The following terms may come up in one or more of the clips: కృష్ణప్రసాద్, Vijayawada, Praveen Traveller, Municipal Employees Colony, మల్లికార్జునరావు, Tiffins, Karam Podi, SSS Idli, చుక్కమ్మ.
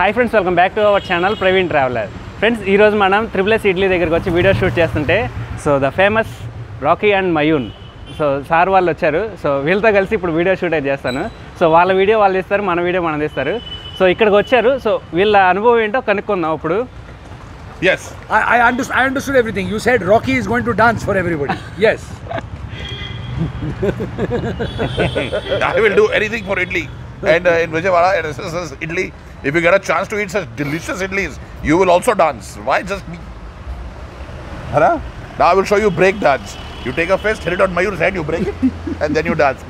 Hi friends, welcome back to our channel Praveen Traveller. Friends, ee roju manam SSS Idli దగ్గరికి వచ్చి video shoot చేస్తుంటే so the famous Rocky and మయూన్ so sir వాళ్ళు వచ్చారు. So వీళ్ళతో కలిసి ఇప్పుడు video shoot చేస్తాను. సో వాళ్ళ వీడియో వాళ్ళు తీస్తారు, మన వీడియో మనం తీస్తారు. సో ఇక్కడికి వచ్చారు, సో వీళ్ళ అనుభవం ఏంటో కనుక్కుందాం ఇప్పుడు. Yes, I understood everything. You said Rocky is going to dance for everybody. Yes. I will do anything for Idli. And in Vijayawada, SSS Idli, if you get a chance to eat such delicious idlis, you will also dance. Why just me? Hara? Now I will show you break dance. You take a fist, hit it on Mayur's head, you break it, and then you dance.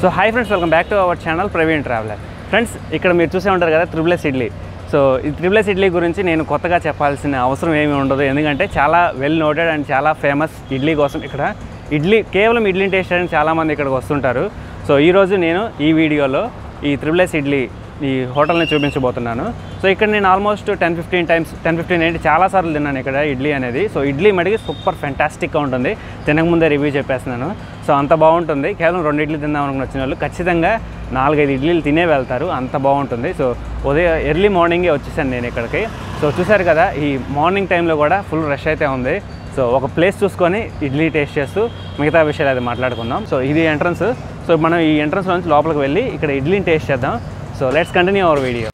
So hi friends, welcome back to our channel Praveen Traveller. Friends, ikkada meer chuse untaru kada SSS Idli. So ee SSS Idli gurinchi nenu kottaga cheppalsina avasaram emi undadu endukante chaala well noted and chaala famous idli kosam ikkada idli kevalam idli taste cheyani chaala mandi ikkada vastuntaru. So ee roju nenu ee video lo ee SSS Idli ee hotel ni chupinchabothunanu. So ikkada nenu almost 10-15 ante chaala saarlu tinnanu ikkada idli anedi. So idli madiki super fantastic ga untundi. Tinaka munde review cheppestunanu. So అంత బాగుంటుంది. కేవలం 2 ఇడ్లీ తిందాం అనుకుని వచ్చిన వాళ్ళు ఖచ్చితంగా 4-5 ఇడ్లీలు తినే వెళ్తారు, అంత బాగుంటుంది. సో ఉదయం ఎర్లీ మార్నింగే వచ్చేసాను నేను ఇక్కడికి. సో చూసారు కదా, ఈ మార్నింగ్ టైంలో కూడా ఫుల్ రష్ అయితే ఉంది. సో ఒక ప్లేస్ చూసుకొని ఇడ్లీ టేస్ట్ చేస్తూ మిగతా విషయాలు అది మాట్లాడుకుందాం. సో ఇది ఎంట్రన్స్. సో మనం ఈ ఎంట్రన్స్ నుంచి లోపలికి వెళ్ళి ఇక్కడ ఇడ్లీని టేస్ట్ చేద్దాం. So let's continue our video.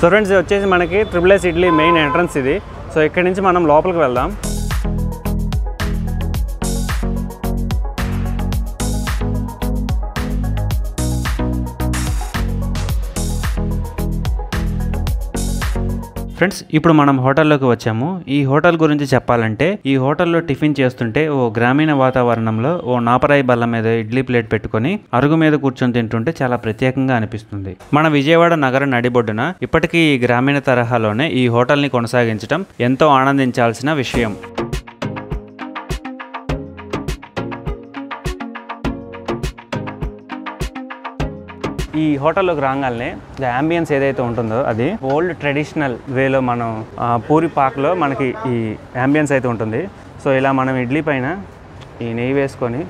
So friends, ఇది వచ్చేసి మనకి SSS Idli మెయిన్ ఎంట్రన్స్ ఇది. సో ఇక్కడ నుంచి మనం లోపలికి వెళ్దాం. ఫ్రెండ్స్, ఇప్పుడు మనం హోటల్లోకి వచ్చాము. ఈ హోటల్ గురించి చెప్పాలంటే ఈ హోటల్లో టిఫిన్ చేస్తుంటే ఓ గ్రామీణ వాతావరణంలో ఓ నాపరాయి బల్ల మీద ఇడ్లీ ప్లేట్ పెట్టుకుని అరుగు మీద కూర్చొని తింటుంటే చాలా ప్రత్యేకంగా అనిపిస్తుంది. మన విజయవాడ నగర నడిబొడ్డున ఇప్పటికీ ఈ గ్రామీణ తరహాలోనే ఈ హోటల్ని కొనసాగించడం ఎంతో ఆనందించాల్సిన విషయం. ఈ హోటల్లోకి రాగానే ద అంబియన్స్ ఏదైతే ఉంటుందో అది ఓల్డ్ ట్రెడిషనల్ వేలో మనం పూరి పాక్లో మనకి ఈ అంబియన్స్ అయితే ఉంటుంది. సో ఇలా మనం ఇడ్లీ పైన ఈ నెయ్యి వేసుకొని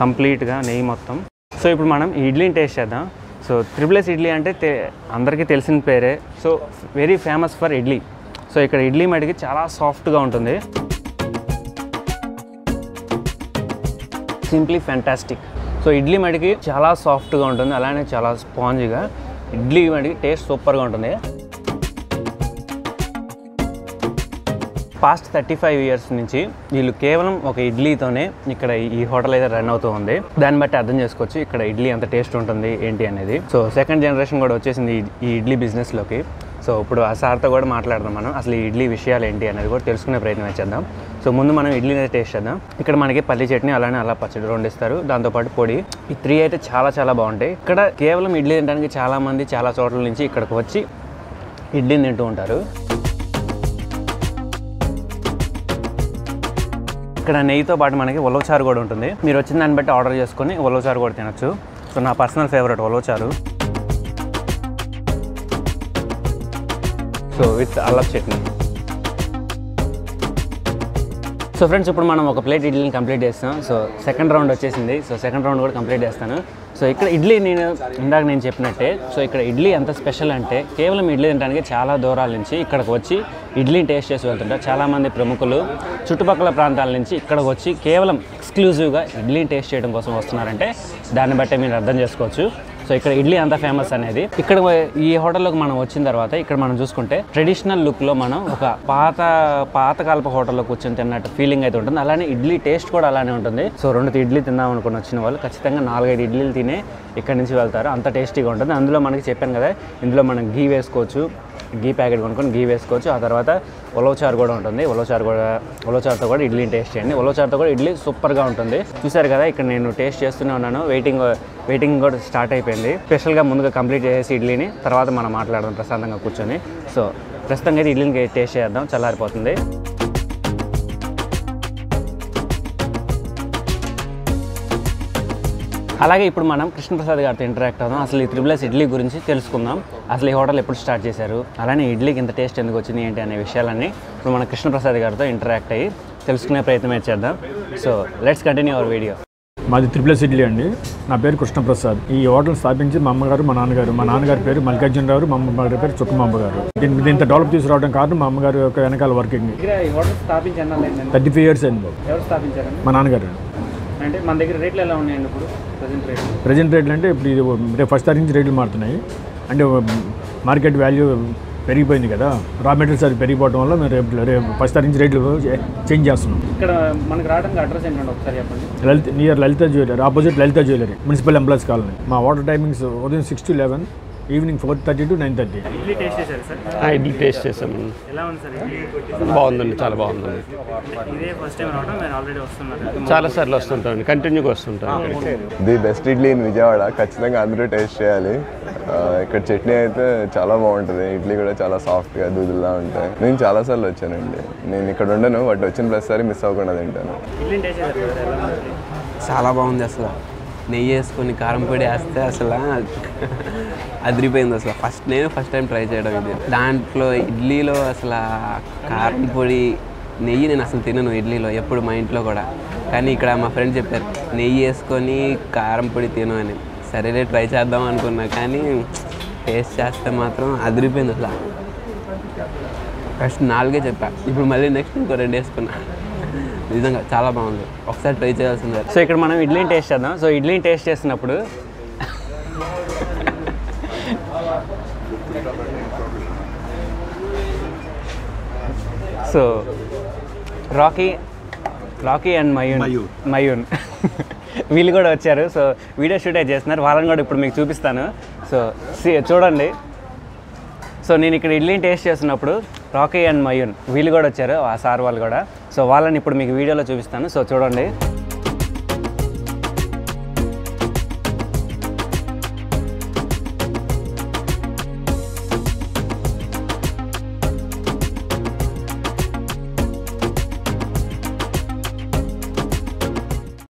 కంప్లీట్గా నెయ్యి మొత్తం. సో ఇప్పుడు మనం ఈ ఇడ్లీని టేస్ట్ చేద్దాం. సో SSS Idli అంటే అందరికీ తెలిసిన పేరే. So very famous for idli. So ఇక్కడ ఇడ్లీ మడికి చాలా సాఫ్ట్గా ఉంటుంది. Simply fantastic. సో ఇడ్లీ మడికి చాలా సాఫ్ట్గా ఉంటుంది, అలానే చాలా స్పాంజ్గా. ఇడ్లీ మడికి టేస్ట్ సూపర్గా ఉంటుంది. పాస్ట్ 35 years నుంచి వీళ్ళు కేవలం ఒక ఇడ్లీతోనే ఇక్కడ ఈ హోటల్ అయితే రన్ అవుతూ ఉంది. దాన్ని బట్టి అర్థం చేసుకోవచ్చు ఇక్కడ ఇడ్లీ ఎంత టేస్ట్ ఉంటుంది ఏంటి అనేది. సో 2nd generation కూడా వచ్చేసింది ఈ ఇడ్లీ బిజినెస్లోకి. సో ఇప్పుడు ఆ సార్తో కూడా మాట్లాడదాం, మనం అసలు ఈ ఇడ్లీ విషయాలు ఏంటి అనేది కూడా తెలుసుకునే ప్రయత్నం చేద్దాం. సో ముందు మనం ఇడ్లీని టేస్ట్ చేద్దాం. ఇక్కడ మనకి పల్లి చట్నీ అలానే అలా పచ్చడి 2 ఇస్తారు, దాంతోపాటు పొడి. ఈ 3 అయితే చాలా చాలా బాగుంటాయి. ఇక్కడ కేవలం ఇడ్లీ తినడానికి చాలామంది చాలా చోట్ల నుంచి ఇక్కడికి వచ్చి ఇడ్లీని తింటూ ఉంటారు. ఇక్కడ నెయ్యితో పాటు మనకి ఉలవచారు కూడా ఉంటుంది. మీరు వచ్చిన దాన్ని బట్టి ఆర్డర్ చేసుకుని ఉలవచారు కూడా తినచ్చు. సో నా పర్సనల్ ఫేవరెట్ ఉలవచారు. సో విత్ అల్లం చట్నీ. సో ఫ్రెండ్స్, ఇప్పుడు మనం ఒక ప్లేట్ ఇడ్లీని కంప్లీట్ చేస్తాం. సో 2nd round వచ్చేసింది. సో 2nd round కూడా కంప్లీట్ చేస్తాను. సో ఇక్కడ ఇడ్లీ నేను ఇందాక చెప్పినట్టే, సో ఇక్కడ ఇడ్లీ ఎంత స్పెషల్ అంటే కేవలం ఇడ్లీ తినడానికి చాలా దూరాల నుంచి ఇక్కడికి వచ్చి ఇడ్లీని టేస్ట్ చేసి వెళ్తుంటారు. చాలామంది ప్రముఖులు చుట్టుపక్కల ప్రాంతాల నుంచి ఇక్కడికి వచ్చి కేవలం ఎక్స్క్లూజివ్గా ఇడ్లీని టేస్ట్ చేయడం కోసం వస్తున్నారంటే దాన్ని బట్టే మీరు అర్థం చేసుకోవచ్చు సో ఇక్కడ ఇడ్లీ అంత ఫేమస్ అనేది. ఇక్కడ ఈ హోటల్లోకి మనం వచ్చిన తర్వాత ఇక్కడ మనం చూసుకుంటే ట్రెడిషనల్ లుక్లో మనం ఒక పాతకాలపు హోటల్లో కూర్చొని తిన్నట్టు ఫీలింగ్ అయితే ఉంటుంది. అలానే ఇడ్లీ టేస్ట్ కూడా అలానే ఉంటుంది. సో 2 ఇడ్లీ తిందాం అనుకుని వచ్చిన వాళ్ళు ఖచ్చితంగా 4-5 ఇడ్లీలు తినే ఇక్కడ నుంచి వెళ్తారు, అంత టేస్టీగా ఉంటుంది. అందులో మనకి చెప్పాను కదా, ఇందులో మనం ఘీ వేసుకోవచ్చు, ఘీ ప్యాకెట్ కొనుక్కొని ఘీ వేసుకోవచ్చు. ఆ తర్వాత ఉలవచారు కూడా ఉంటుంది. ఉలవచారుతో కూడా ఇడ్లీని టేస్ట్ చేయండి. ఉలవచారుతో కూడా ఇడ్లీ సూపర్గా ఉంటుంది. చూసారు కదా, ఇక్కడ నేను టేస్ట్ చేస్తూనే ఉన్నాను. వెయిటింగ్ కూడా స్టార్ట్ అయిపోయింది. స్పెషల్గా ముందుగా కంప్లీట్ చేసేసి ఇడ్లీని తర్వాత మనం మాట్లాడదాం ప్రశాంతంగా కూర్చొని. సో ప్రస్తుతంగా అయితే ఇడ్లీని టేస్ట్ చేద్దాం, చల్లారిపోతుంది. అలాగే ఇప్పుడు మనం కృష్ణప్రసాద్ గారితో ఇంటరాక్ట్ అవుదాం. అసలు ఈ SSS ఇడ్లీ గురించి తెలుసుకుందాం. అసలు ఈ హోటల్ ఎప్పుడు స్టార్ట్ చేశారు, అలానే ఇడ్లీకి ఇంత టేస్ట్ ఎందుకు వచ్చింది ఏంటి అనే విషయాలన్నీ ఇప్పుడు మనం కృష్ణప్రసాద్ గారితో ఇంటరాక్ట్ అయ్యి తెలుసుకునే ప్రయత్నం చేద్దాం. So let's continue our video. మాది SSS ఇడ్లీ అండి. నా పేరు కృష్ణప్రసాద్. ఈ హోటల్ స్థాపించి మా అమ్మగారు, మా నాన్నగారి పేరు మల్లికార్జునరావు, మా అమ్మగారి పేరు చుక్కమ్మ గారు. ఇంత డెవలప్ తీసుకురావడం కారణం మా అమ్మగారు యొక్క వెనకాల వర్కింగ్. 35 years అండి. మా నాన్నగారు. అంటే మన దగ్గర రేట్లు ఎలా ఉన్నాయండి ఇప్పుడు ప్రెజెంట్ రేట్లు అంటే ఇప్పుడు ఇది ఫస్ట్ తారీఖు నుంచి రేట్లు మారుతున్నాయి. అంటే మార్కెట్ వాల్యూ పెరిగిపోయింది కదా, రా మెటీరియల్స్ అది పెరిగిపోవడం వల్ల మేము రేపు ఫస్ట్ తారీఖు నుంచి రేట్లు చేంజ్ చేస్తున్నాం. ఇక్కడ మనకి రావడానికి అడ్రస్ ఏంటంటే ఒకసారి చెప్పండి. Lalitha jewellery, opposite Lalitha jewellery, municipal employees colony. మా వాటర్ టైమింగ్స్ ఉదయం 6 to 11, evening 4:30 to 9:30. Idli taste చేసాం. బాగుందండి, చాలా బాగుందండి. చాలా సార్లు వస్తుంటాం, కంటిన్యూగా వస్తుంటాం. The best idli in Vijayawada. ఖచ్చితంగా అందరూ టేస్ట్ చేయాలి. ఇక్కడ చట్నీ అయితే చాలా బాగుంటుంది, ఇడ్లీ కూడా చాలా సాఫ్ట్గా దూదులా ఉంటాయి. నేను చాలాసార్లు వచ్చానండి, నేను ఇక్కడ ఉండను, బట్ వచ్చిన ప్రతిసారి మిస్ అవ్వకుండా తింటాను. చాలా బాగుంది. అసలు నెయ్యి వేసుకొని కారం పొడి వేస్తే అసలు అదిరిపోయింది. అసలు నేను ఫస్ట్ టైం ట్రై చేయడం ఇది. దాంట్లో ఇడ్లీలో అసలు కారం పొడి, నెయ్యి నేను అసలు తినను ఇడ్లీలో ఎప్పుడు, మా ఇంట్లో కూడా. కానీ ఇక్కడ మా ఫ్రెండ్ చెప్పారు నెయ్యి వేసుకొని కారం పొడి తిను అని. సరేలే ట్రై చేద్దాం అనుకున్నా, కానీ టేస్ట్ చేస్తే మాత్రం అదిరిపోయింది. అసలు ఫస్ట్ 4 చెప్పా, ఇప్పుడు మళ్ళీ నెక్స్ట్ ఇంకో 2 వేసుకున్నా. నిజంగా చాలా బాగుంది, ఒకసారి ట్రై చేయాల్సిందే. సో ఇక్కడ మనం ఇడ్లీని టేస్ట్ చేద్దాం. సో ఇడ్లీని టేస్ట్ చేసినప్పుడు సో రాకీ అండ్ మయూన్ వీళ్ళు కూడా వచ్చారు. సో వీడియో షూట్ చేస్తున్నారు, వాళ్ళని కూడా ఇప్పుడు మీకు చూపిస్తాను. సో చూడండి. సో నేను ఇక్కడ ఇడ్లీని టేస్ట్ చేసినప్పుడు రాకీ అండ్ మయూన్ వీళ్ళు కూడా వచ్చారు, ఆ సార్ వాళ్ళు కూడా. సో వాళ్ళని ఇప్పుడు మీకు వీడియోలో చూపిస్తాను. సో చూడండి.